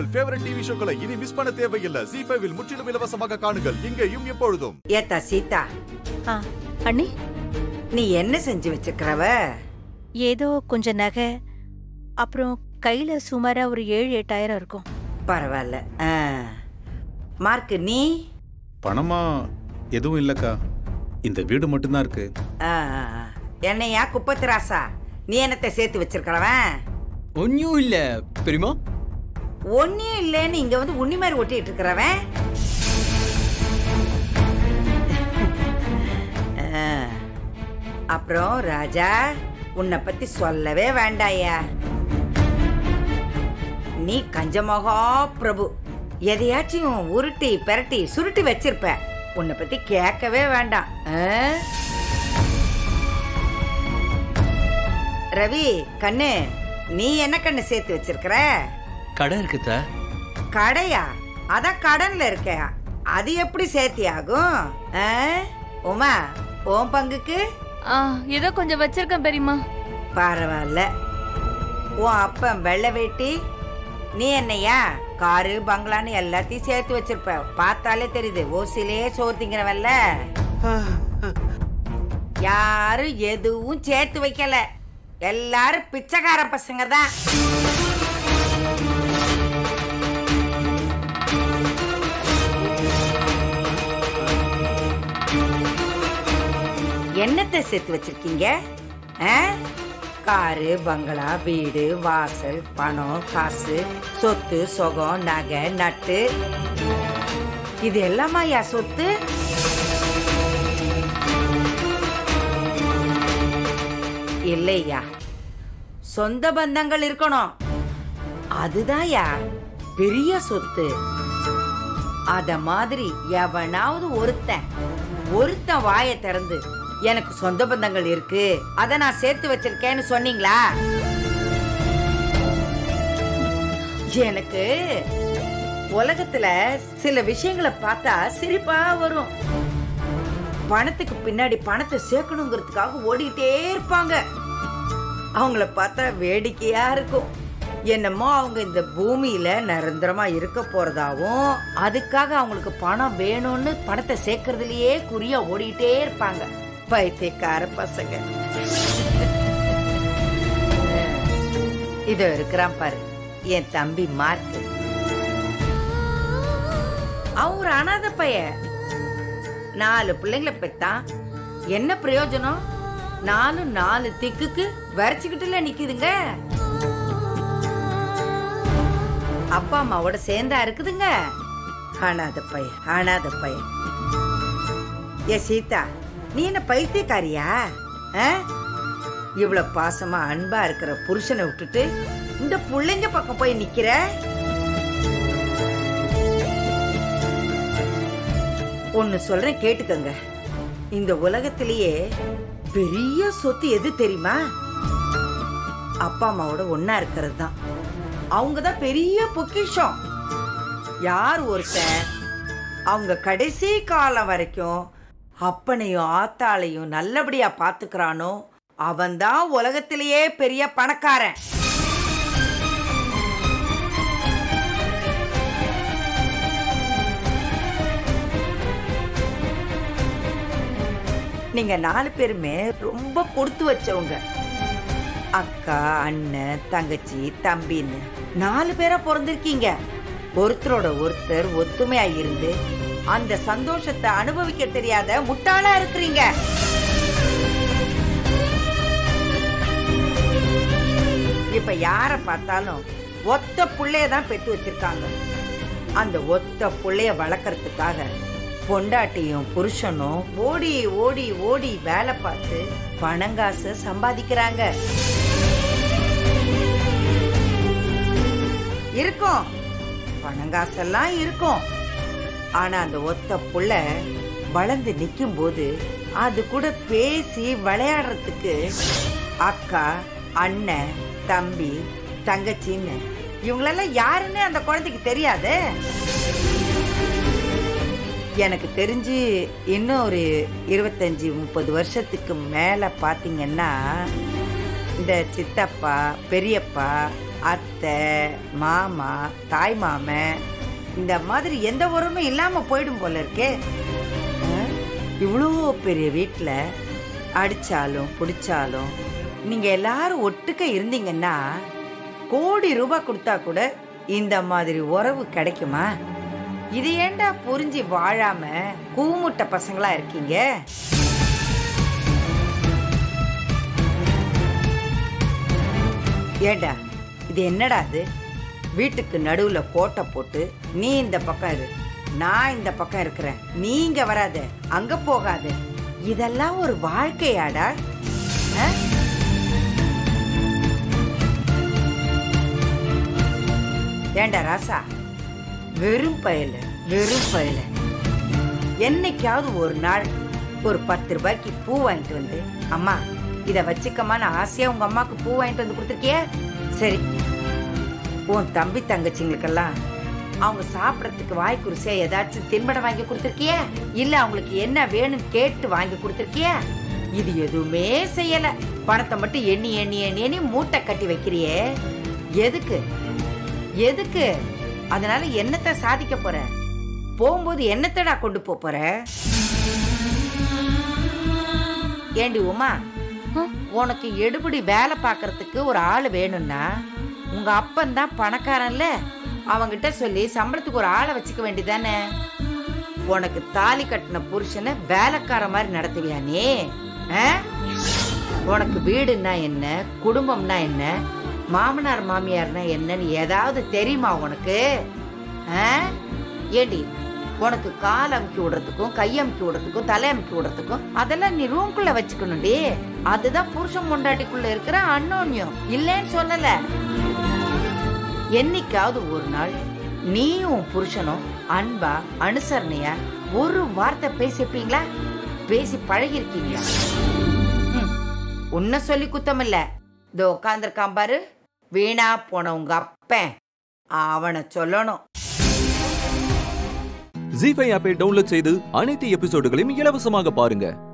உங்கள் favourite TV ஷோக்களை இனி miss பண்ண தேவையில்லை. Zee5 இல் முற்றிலும் இலவசமாக காணுங்கள், இங்கேயும் எப்பொழுதும். ஏத்தா சீதா, அண்ணி நீ என்ன செஞ்சு வச்சுக்கிறவ? ஏதோ கொஞ்சம் நகை, அப்புறம் கையில சுமாரா ஒரு 7-8,000 இருக்கும். பரவாயில்ல. மார்க், நீ பணமா எதுவும் இல்லக்கா, இந்த வீடு மட்டும்தான் இருக்கு. என்னையா குப்பத்திராசா, நீ என்னத்தை சேர்த்து வச்சிருக்கிறவன்? ஒன்னும் இல்ல பெரியமா. ஒன்னும் இல்லன்னு இங்க வந்து உன்னி மாதிரி ஒட்டிட்டு இருக்கிறவன் அப்புறம் ராஜா, உன்னை பத்தி சொல்லவே வேண்டாயா. நீ கஞ்சமகா பிரபு, எதையாச்சும் உருட்டி பெரட்டி சுருட்டி வச்சிருப்ப, உன்னை பத்தி கேட்கவே வேண்டாம். ரவி கண்ணு, நீ என்ன கண்ணு சேர்த்து வச்சிருக்கிற? கடை இருக்குதா? கடையா? அதான் கடன்ல இருக்க, அது எப்படி சேர்த்தியாகும்? உமா, உன் பங்குக்கு ஏதோ கொஞ்சம் வச்சிருக்கேன் பெரியமா. பரவாயில்ல. உன் அப்பன் வெள்ளை வேட்டி, நீ என்னையா காரு பங்களான்னு எல்லாத்தையும் சேர்த்து வச்சிருப்ப, பார்த்தாலே தெரியுது. ஓசிலே சோர்த்திங்கிறவல்ல, யாரும் எதுவும் சேர்த்து வைக்கல, எல்லாரும் பிச்சைக்கார பசங்க தான். என்னத்தை சேர்த்து வச்சிருக்கீங்க? காரு பங்களா வீடு வாசல் பணம் காசு சொத்து சொகம் நகை நட்டு, இது எல்லாமா யா சொத்து? இல்லையா, சொந்த பந்தங்கள் இருக்கணும், அதுதான் யா பெரிய சொத்து. அத மாதிரி எவனாவது ஒருத்தன் வாயை திறந்து எனக்கு சொந்த பந்தங்கள் இருக்கு, அத நான் சேர்த்து வச்சிருக்கேன்னு சொன்னீங்களா? எனக்கு உலகத்துல சில விஷயங்களை பார்த்தா சிரிப்பா வரும். பணத்துக்கு பின்னாடி பணத்தை சேர்க்கணுங்கிறதுக்காக ஓடிட்டே இருப்பாங்க, அவங்கள பார்த்தா வேடிக்கையா இருக்கும். என்னமோ அவங்க இந்த பூமியில நிரந்தரமா இருக்க போறதாவும், அதுக்காக அவங்களுக்கு பணம் வேணும்னு பணத்தை சேர்க்கறதுலயே குறியா ஓடிட்டே இருப்பாங்க. பைத்தியக்கார பசங்க. இதோ இருக்கிறான் பாரு, என் தம்பி மார்க், அவன் ஒரு அனாத பையன், 4 பிள்ளைங்களை பெத்தான். என்ன பிரயோஜனம்? 4 திக்குக்கு வரைச்சுக்கிட்டுல நிக்குதுங்க, அப்பா அம்மாவோட சேர்ந்தா இருக்குதுங்க. அனாத பையன். ஏ சீதா, நீ என்ன பைத்தியக்காரியா? இவ்வளவு பாசமா அன்பா இருக்கிற புருஷனை விட்டுட்டு இந்த புள்ளைங்க பக்கம் போய் நிக்கிற? ஒன்னு சொல்றேன் கேட்டுக்கங்க, இந்த உலகத்திலேயே பெரிய சொத்து எது தெரியுமா? அப்பா அம்மாவோட ஒன்னா இருக்கிறது தான். அவங்கதான் பெரிய பொக்கிஷம். யார் ஒருத்தன் அவங்க கடைசி காலம் வரைக்கும் அப்பனையும் ஆத்தாளையும் நல்லபடியா பாத்துக்கிறானோ அவன்தான் உலகத்திலேயே பெரிய பணக்காரன். நீங்க 4 பேருமே ரொம்ப கொடுத்து வச்சவங்க, அக்கா அண்ணன் தங்கச்சி தம்பின்னு 4 பேரா பிறந்திருக்கீங்க. ஒருத்தரோட ஒருத்தர் ஒத்துமையா இருந்து அந்த சந்தோஷத்தை அனுபவிக்க தெரியாத முட்டாளா இருக்கிறீங்க. இப்ப யார பார்த்தாலும் ஒத்த புள்ளையதான் பெற்று வச்சிருக்காங்க. அந்த ஒத்த புள்ளைய வளர்க்கறதுக்காக பொண்டாட்டியும் புருஷனும் ஓடி ஓடி ஓடி வேலை பார்த்து பணங்காசு சம்பாதிக்கிறாங்க. இருக்கும் பணங்காசெல்லாம் இருக்கும், ஆனா அந்த ஒத்த புள்ள வளர்ந்து நிக்கும் போது அது கூட பேசி விளையாடுறதுக்கு அக்கா அண்ணன் தம்பி தங்கச்சின்னு இவங்களெல்லாம் யாருன்னு அந்த குழந்தைக்கு தெரியாது. எனக்கு தெரிஞ்சு இன்னும் ஒரு 25-30 வருஷத்துக்கு மேல பாத்தீங்கன்னா இந்த சித்தப்பா பெரியப்பா அத்தை, மாமா, தாய் மாமன், இந்த மாதிரி எந்த உறவுமே இல்லாமல் போயிடும் போல இருக்கே. இவ்வளோ பெரிய வீட்டில் அடித்தாலும் பிடிச்சாலும் நீங்கள் எல்லாரும் ஒட்டுக்க இருந்தீங்கன்னா கோடி ரூபாய் கொடுத்தா கூட இந்த மாதிரி உறவு கிடைக்குமா? இது ஏண்டா புரிஞ்சு வாழாம கூமுட்ட பசங்களா இருக்கீங்க? ஏண்டா இது என்னடா அது? வீட்டுக்கு நடுவுல கோட்டை போட்டு நீ இந்த பக்கம் இரு, நான் இந்த பக்கம் இருக்கிறேன், நீங்க வராத, அங்க போகாத, இதெல்லாம் ஒரு வாழ்க்கையாடா? ஏண்டா ராசா, வெறும் பயல வெறும் பயல, என்னைக்காவது ஒரு நாள் ஒரு 10 ரூபாய்க்கு பூ வாங்கிட்டு வந்து அம்மா இதை வச்சுக்கமான ஆசையா உங்க அம்மாவுக்கு பூ வாங்கிட்டு வந்து கொடுத்துருக்கிய? சரி, உன் தம்பி தங்கச்சிங்களுக்கெல்லாம் அவங்க சாப்பிட்றதுக்கு வாய்க்குறிசியா ஏதாச்சும் தின்படம் வாங்கி கொடுத்துருக்கிய? இல்லை அவங்களுக்கு என்ன வேணும்னு கேட்டு வாங்கி கொடுத்துருக்கிய? இது எதுவுமே செய்யலை. பணத்தை மட்டும் எண்ணி எண்ணி எண்ணி எண்ணி மூட்டை கட்டி வைக்கிறியே, எதுக்கு எதுக்கு? அதனால என்னத்தை சாதிக்க போற? போகும்போது என்னத்தடா கொண்டு போற? ஏண்டி உமா, உனக்கு எடுபடி வேலை பார்க்கறதுக்கு ஒரு ஆள் வேணும்னா உங்க அப்பந்தான் பணக்காரன்ல, அவங்கிட்ட சொல்லி சம்பளத்துக்கு ஒரு ஆளை வச்சுக்க வேண்டியதானே? உனக்கு தாலி கட்டின புருஷனை வேலைக்கார மாதிரி நடத்துவியானே? உனக்கு வீடுன்னா என்ன, குடும்பம்னா என்ன, மாமனார் மாமியார்னா என்னன்னு ஏதாவது தெரியுமா உனக்கு? ஏடி, உனக்கு கால் அமுக்கி விடுறதுக்கும் கையமுக்கி விடுறதுக்கும் தலை அமுக்கி விடுறதுக்கும் அதெல்லாம் நீ ரூம்குள்ள வச்சுக்கணும்டி. அதுதான் புருஷன் பொண்டாட்டிக்குள்ள இருக்கிற அன்னோன்யம், இல்லைன்னு சொல்லல. என்னைக்காவது ஒரு நாள் நீயும் புருஷனும் அன்பா அனுசரணையா ஒரு வார்த்தை பேசிப்பீங்களா? பேசி பழகிருக்கீங்களா? உன்ன சொல்லி குத்தமில்ல, இதோ உட்காந்துருக்கான் பாரு வீணா போன உங்க அப்பன், அவனை சொல்லணும். Zee5 ஆப்பை டவுன்லோட் செய்து அனைத்து எபிசோடுகளையும் இலவசமாக பாருங்க.